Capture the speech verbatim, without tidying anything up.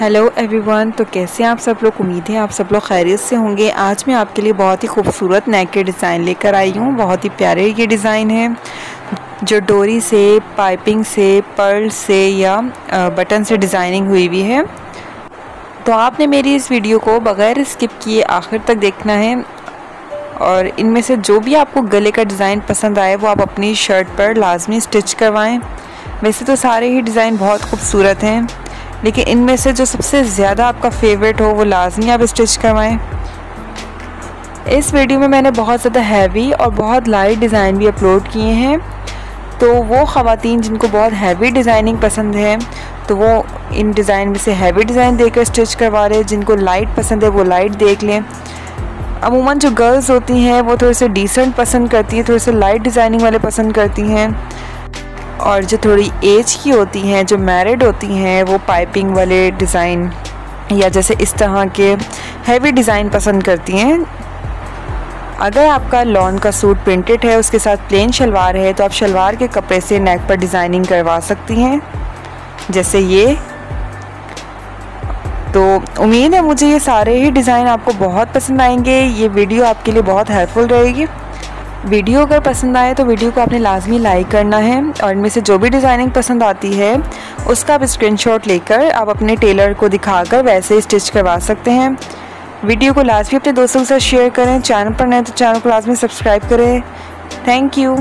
Hello everyone, तो कैसे हैं आप सब लोग। उम्मीद है आप सब लोग खैरियत से होंगे। आज मैं आपके लिए बहुत ही खूबसूरत नेक के डिज़ाइन लेकर आई हूँ। बहुत ही प्यारे ये डिज़ाइन है जो डोरी से, पाइपिंग से, पर्ल से या बटन से डिज़ाइनिंग हुई हुई है। तो आपने मेरी इस वीडियो को बग़ैर स्किप किए आखिर तक देखना है और इनमें से जो भी आपको गले का डिज़ाइन पसंद आए वो आप अपनी शर्ट पर लाजमी स्टिच करवाएँ। वैसे तो सारे ही डिज़ाइन बहुत खूबसूरत हैं, लेकिन इनमें से जो सबसे ज़्यादा आपका फेवरेट हो वो लाजमी आप स्टिच करवाएं। इस वीडियो में मैंने बहुत ज़्यादा हैवी और बहुत लाइट डिज़ाइन भी अपलोड किए हैं, तो वो ख़वातीन जिनको बहुत हैवी डिज़ाइनिंग पसंद है तो वो इन डिज़ाइन में से हैवी डिज़ाइन देकर स्टिच करवा रहे हैं। जिनको लाइट पसंद है वो लाइट देख लें। अमूमन जो गर्ल्स होती हैं वो थोड़े से डिसेंट पसंद करती हैं, थोड़े से लाइट डिज़ाइनिंग वाले पसंद करती हैं, और जो थोड़ी एज की होती हैं, जो मैरिड होती हैं, वो पाइपिंग वाले डिज़ाइन या जैसे इस तरह के हैवी डिज़ाइन पसंद करती हैं। अगर आपका लॉन का सूट प्रिंटेड है, उसके साथ प्लेन शलवार है, तो आप शलवार के कपड़े से नेक पर डिज़ाइनिंग करवा सकती हैं जैसे ये। तो उम्मीद है मुझे ये सारे ही डिज़ाइन आपको बहुत पसंद आएंगे। ये वीडियो आपके लिए बहुत हेल्पफुल रहेगी। वीडियो अगर पसंद आए तो वीडियो को आपने लाजमी लाइक करना है, और इनमें से जो भी डिज़ाइनिंग पसंद आती है उसका आप स्क्रीनशॉट लेकर आप अपने टेलर को दिखाकर वैसे ही स्टिच करवा सकते हैं। वीडियो को लाजमी अपने दोस्तों के साथ शेयर करें। चैनल पर नए तो चैनल को लाजमी सब्सक्राइब करें। Thank you.